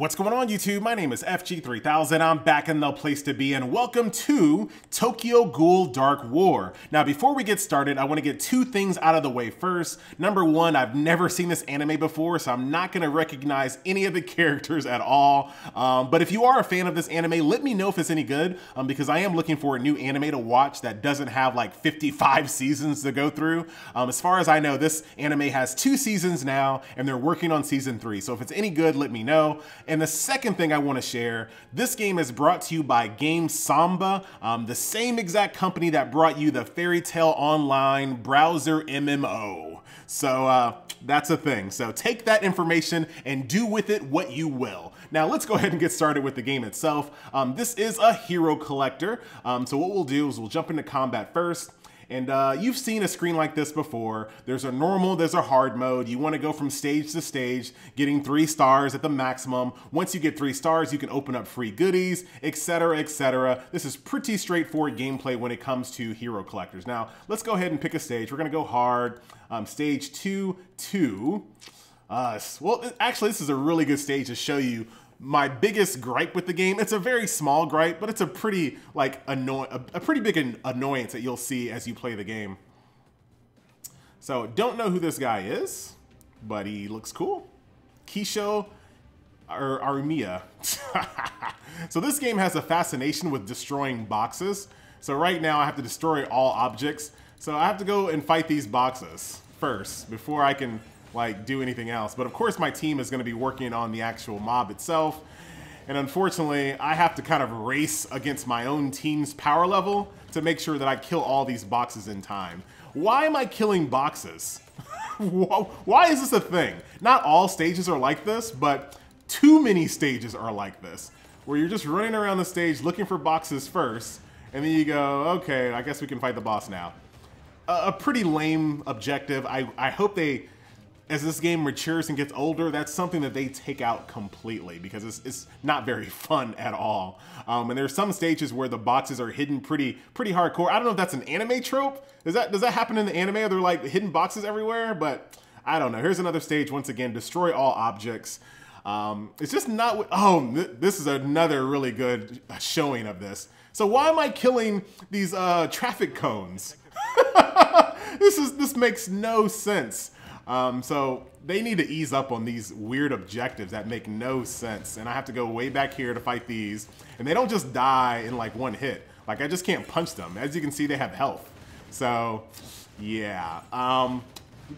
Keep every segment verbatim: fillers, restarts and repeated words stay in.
What's going on YouTube? My name is F G three thousand, I'm back in the place to be, and welcome to Tokyo Ghoul Dark War. Now before we get started, I want to get two things out of the way first. Number one, I've never seen this anime before, so I'm not going to recognize any of the characters at all. Um, but if you are a fan of this anime, let me know if it's any good, um, because I am looking for a new anime to watch that doesn't have like fifty-five seasons to go through. Um, as far as I know, this anime has two seasons now, and they're working on season three, so if it's any good, let me know. And the second thing I want to share, this game is brought to you by Game Samba, um, the same exact company that brought you the Fairy Tale Online Browser M M O. So uh, that's a thing. So take that information and do with it what you will. Now let's go ahead and get started with the game itself. Um, this is a hero collector. Um, so what we'll do is we'll jump into combat first. And uh, you've seen a screen like this before. There's a normal, there's a hard mode. You wanna go from stage to stage, getting three stars at the maximum. Once you get three stars, you can open up free goodies, et cetera, et cetera. This is pretty straightforward gameplay when it comes to hero collectors. Now, let's go ahead and pick a stage. We're gonna go hard, um, stage two, two. Uh, well, actually, this is a really good stage to show you my biggest gripe with the game. It's a very small gripe, but it's a pretty like annoy a, a pretty big an annoyance that you'll see as you play the game. So don't know who this guy is, but he looks cool. Kisho or Armiya. So this game has a fascination with destroying boxes. So right now I have to destroy all objects. So I have to go and fight these boxes first before I can like do anything else. But of course my team is going to be working on the actual mob itself, and unfortunately I have to kind of race against my own team's power level to make sure that I kill all these boxes in time. Why am I killing boxes? Why is this a thing? Not all stages are like this, but too many stages are like this, where you're just running around the stage looking for boxes first, and then you go, okay, I guess we can fight the boss now. A, a pretty lame objective. I, I hope they, as this game matures and gets older, that's something that they take out completely, because it's, it's not very fun at all. Um, and there's some stages where the boxes are hidden pretty pretty hardcore. I don't know if that's an anime trope. Does that, does that happen in the anime? Are there like hidden boxes everywhere? But I don't know. Here's another stage. Once again, destroy all objects. Um, it's just not what, oh, th this is another really good showing of this. So why am I killing these uh, traffic cones? This is, this makes no sense. Um, so they need to ease up on these weird objectives that make no sense. And I have to go way back here to fight these. And they don't just die in like one hit. Like I just can't punch them. As you can see, they have health. So yeah, um,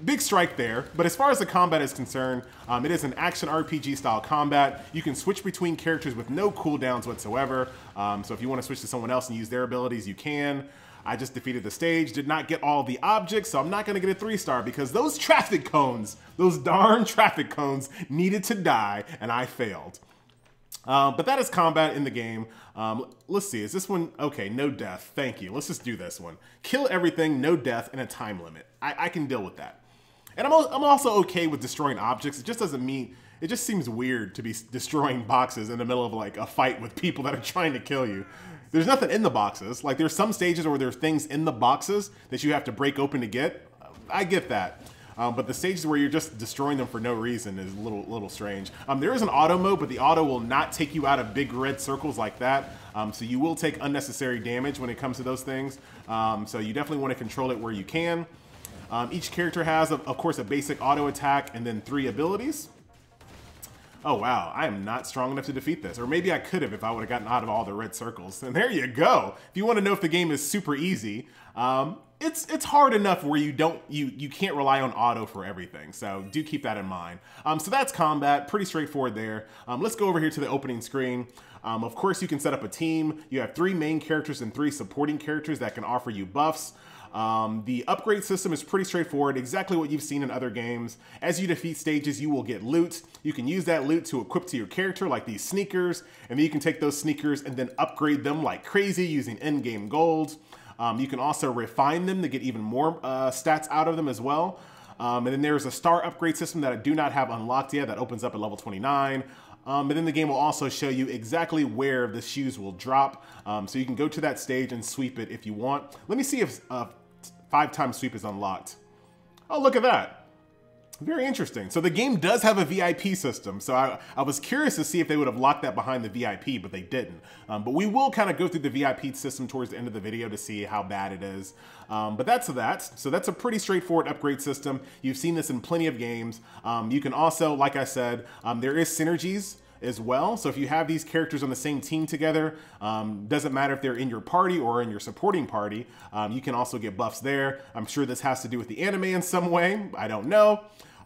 big strike there. But as far as the combat is concerned, um, it is an action R P G style combat. You can switch between characters with no cooldowns whatsoever. Um, so if you want to switch to someone else and use their abilities, you can. I just defeated the stage, did not get all the objects, so I'm not gonna get a three star because those traffic cones, those darn traffic cones needed to die, and I failed. Uh, but that is combat in the game. Um, let's see, is this one, okay, no death, thank you. Let's just do this one. Kill everything, no death, and a time limit. I, I can deal with that. And I'm, I'm also okay with destroying objects. It just doesn't mean, it just seems weird to be destroying boxes in the middle of like a fight with people that are trying to kill you. There's nothing in the boxes. Like there's some stages where there are things in the boxes that you have to break open to get. I get that. Um, but the stages where you're just destroying them for no reason is a little, little strange. Um, there is an auto mode, but the auto will not take you out of big red circles like that. Um, so you will take unnecessary damage when it comes to those things. Um, so you definitely want to control it where you can. Um, each character has, of, of course, a basic auto attack and then three abilities. Oh wow, I am not strong enough to defeat this. Or maybe I could have if I would have gotten out of all the red circles. And there you go. If you want to know if the game is super easy, um, it's it's hard enough where you don't you you can't rely on auto for everything. So do keep that in mind. Um, so that's combat, pretty straightforward there. Um, let's go over here to the opening screen. Um, of course, you can set up a team. You have three main characters and three supporting characters that can offer you buffs. Um, the upgrade system is pretty straightforward, exactly what you've seen in other games. As you defeat stages, you will get loot. You can use that loot to equip to your character, like these sneakers, and then you can take those sneakers and then upgrade them like crazy using in-game gold. Um, you can also refine them to get even more uh, stats out of them as well. Um, and then there's a star upgrade system that I do not have unlocked yet that opens up at level twenty-nine. Um, but then the game will also show you exactly where the shoes will drop. Um, so you can go to that stage and sweep it if you want. Let me see if... Uh, Five times sweep is unlocked. Oh, look at that. Very interesting. So the game does have a V I P system. So I, I was curious to see if they would have locked that behind the V I P, but they didn't. Um, but we will kind of go through the V I P system towards the end of the video to see how bad it is. Um, but that's that. So that's a pretty straightforward upgrade system. You've seen this in plenty of games. Um, you can also, like I said, um, there is synergies as well. So if you have these characters on the same team together, um, doesn't matter if they're in your party or in your supporting party, um, you can also get buffs there. I'm sure this has to do with the anime in some way. I don't know.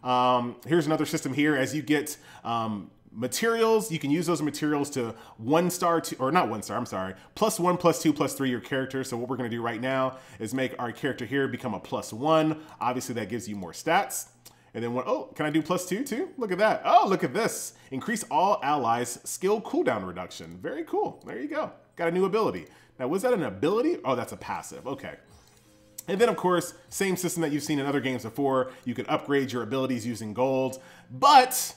Um, here's another system here. As you get um, materials, you can use those materials to one star, to, or not one star, I'm sorry, plus one, plus two, plus three your character. So what we're gonna do right now is make our character here become a plus one. Obviously that gives you more stats. And then what, oh, can I do plus two too? Look at that. Oh, look at this. Increase all allies skill cooldown reduction. Very cool. There you go. Got a new ability. Now, was that an ability? Oh, that's a passive. Okay. And then, of course, same system that you've seen in other games before. You can upgrade your abilities using gold. But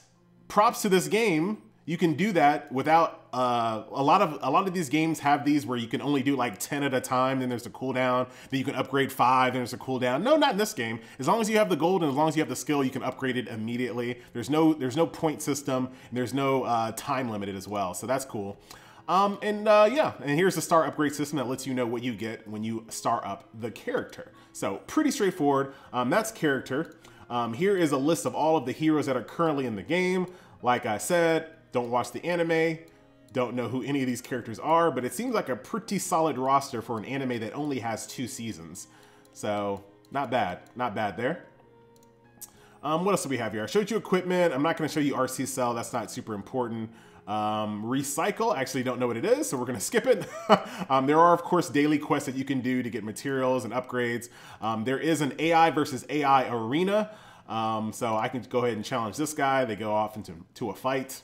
props to this game, you can do that without uh, a lot of a lot of these games have these where you can only do like ten at a time. Then there's a cooldown. Then you can upgrade five. Then there's a cooldown. No, not in this game. As long as you have the gold and as long as you have the skill, you can upgrade it immediately. There's no there's no point system. And there's no uh, time limited as well. So that's cool. Um, and uh, yeah, and here's the star upgrade system that lets you know what you get when you star up the character. So pretty straightforward. Um, that's character. Um, here is a list of all of the heroes that are currently in the game. Like I said, don't watch the anime, don't know who any of these characters are, but it seems like a pretty solid roster for an anime that only has two seasons. So not bad, not bad there. Um, what else do we have here? I showed you equipment. I'm not gonna show you R C cell, that's not super important. Um, recycle, actually don't know what it is, so we're gonna skip it. um, there are, of course, daily quests that you can do to get materials and upgrades. Um, there is an A I versus A I arena. Um, so I can go ahead and challenge this guy. They go off into to a fight.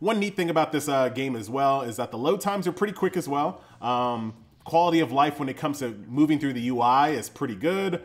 One neat thing about this uh, game as well is that the load times are pretty quick as well. Um, quality of life when it comes to moving through the U I is pretty good.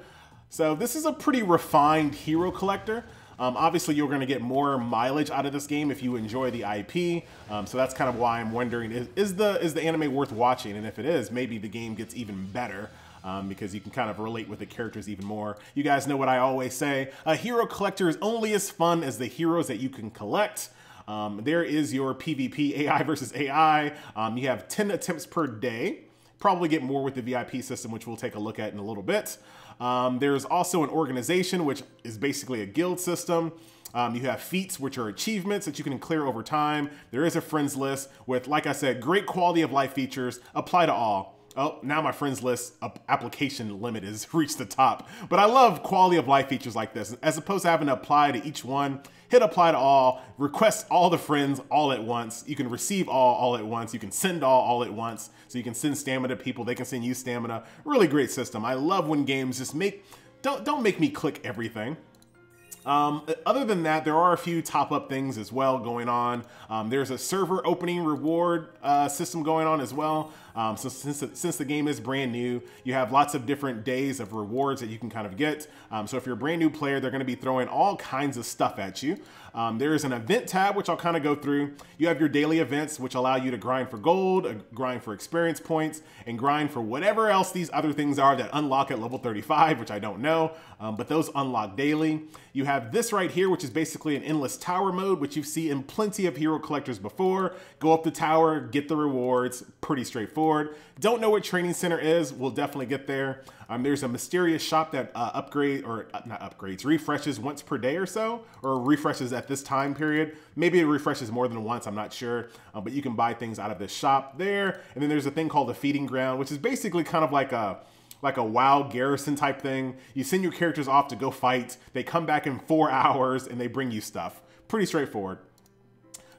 So this is a pretty refined hero collector. Um, obviously, you're going to get more mileage out of this game if you enjoy the I P. Um, so that's kind of why I'm wondering, is, is, the, is the anime worth watching? And if it is, maybe the game gets even better. Um, because you can kind of relate with the characters even more. You guys know what I always say, a hero collector is only as fun as the heroes that you can collect. Um, there is your PvP A I versus A I. Um, you have ten attempts per day. Probably get more with the V I P system, which we'll take a look at in a little bit. Um, there's also an organization, which is basically a guild system. Um, you have feats, which are achievements that you can clear over time. There is a friends list with, like I said, great quality of life features, apply to all. Oh, now my friends list application limit has reached the top. But I love quality of life features like this. As opposed to having to apply to each one, hit apply to all, request all the friends all at once. You can receive all all at once. You can send all all at once. So you can send stamina to people. They can send you stamina. Really great system. I love when games just make, don't, don't make me click everything. Um, other than that, there are a few top-up things as well going on. Um, there's a server opening reward uh, system going on as well. Um, so since the, since the game is brand new, you have lots of different days of rewards that you can kind of get. Um, so if you're a brand new player, they're going to be throwing all kinds of stuff at you. Um, there is an event tab, which I'll kind of go through. You have your daily events, which allow you to grind for gold, uh, grind for experience points, and grind for whatever else these other things are that unlock at level thirty-five, which I don't know, um, but those unlock daily. You have this right here, which is basically an endless tower mode, which you've seen in plenty of hero collectors before. Go up the tower, get the rewards, pretty straightforward. Don't know what training center is, we'll definitely get there. Um, there's a mysterious shop that uh, upgrade or uh, not upgrades, refreshes once per day or so, or refreshes at this time period. Maybe it refreshes more than once, I'm not sure, uh, but you can buy things out of this shop there. And then there's a thing called the feeding ground, which is basically kind of like a like a WoW garrison type thing. You send your characters off to go fight. They come back in four hours and they bring you stuff. Pretty straightforward.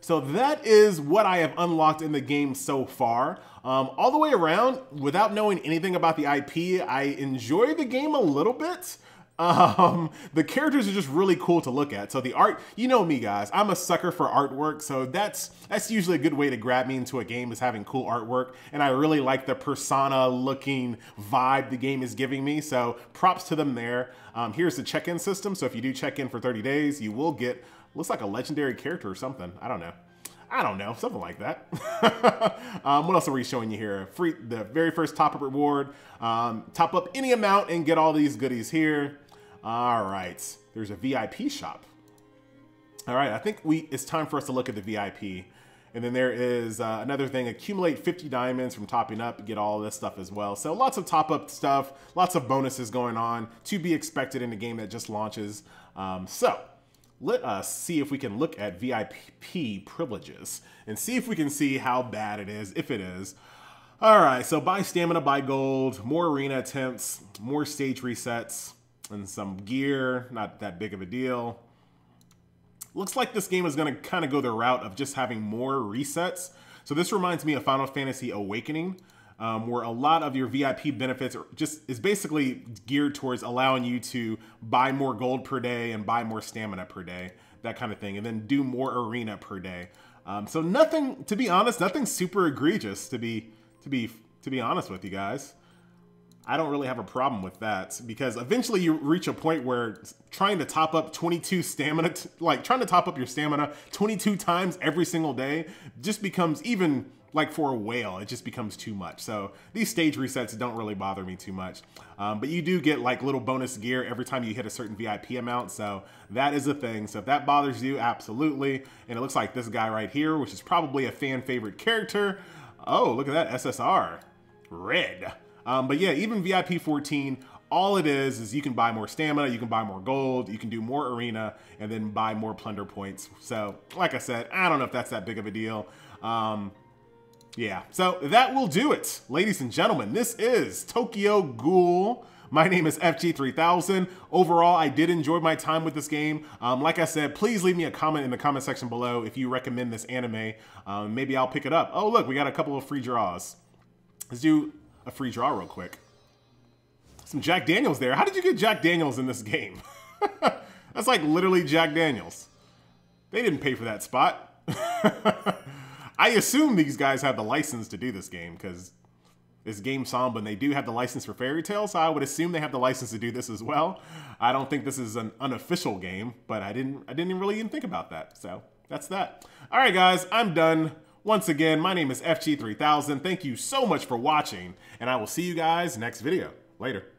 So that is what I have unlocked in the game so far. Um, all the way around, without knowing anything about the I P, I enjoy the game a little bit. Um, the characters are just really cool to look at. So the art, you know me guys, I'm a sucker for artwork. So that's, that's usually a good way to grab me into a game is having cool artwork. And I really like the persona looking vibe the game is giving me. So props to them there. Um, here's the check-in system. So if you do check in for thirty days, you will get, looks like a legendary character or something. I don't know. I don't know, something like that. um, what else are we showing you here? Free, the very first top-up reward. Um, top up any amount and get all these goodies here. All right, There's a V I P shop. All right, I think we it's time for us to look at the V I P. And then there is uh, another thing, accumulate fifty diamonds from topping up, get all this stuff as well. So lots of top up stuff, lots of bonuses going on to be expected in a game that just launches. Um, so let us see if we can look at V I P privileges and see if we can see how bad it is, if it is. All right, so buy stamina, buy gold, more arena attempts, more stage resets, and some gear, not that big of a deal. Looks like this game is going to kind of go the route of just having more resets. So this reminds me of Final Fantasy Awakening, um, where a lot of your V I P benefits are just is basically geared towards allowing you to buy more gold per day and buy more stamina per day, that kind of thing, and then do more arena per day. Um, so nothing, to be honest, nothing super egregious. To be to be to be honest with you guys, I don't really have a problem with that, because eventually you reach a point where trying to top up twenty-two stamina, t like trying to top up your stamina twenty-two times every single day just becomes, even like for a whale, it just becomes too much. So these stage resets don't really bother me too much. Um, but you do get like little bonus gear every time you hit a certain V I P amount. So that is a thing. So if that bothers you, absolutely. And it looks like this guy right here, which is probably a fan favorite character. Oh, look at that S S R, red. Um, but yeah, even V I P fourteen, all it is is you can buy more stamina, you can buy more gold, you can do more arena, and then buy more plunder points. So, like I said, I don't know if that's that big of a deal. Um, yeah, so that will do it. Ladies and gentlemen, this is Tokyo Ghoul. My name is F G three thousand. Overall, I did enjoy my time with this game. Um, like I said, please leave me a comment in the comment section below if you recommend this anime. Um, maybe I'll pick it up. Oh, look, we got a couple of free draws. Let's do a free draw real quick. Some Jack Daniels there. How did you get Jack Daniels in this game? That's like literally Jack Daniels. They didn't pay for that spot. I assume these guys have the license to do this game, because it's Game Samba and they do have the license for Fairy Tale, so I would assume they have the license to do this as well. I don't think this is an unofficial game, but I didn't, I didn't really even think about that. So that's that. All right, guys, I'm done. Once again, my name is F G three thousand. Thank you so much for watching, and I will see you guys next video. Later.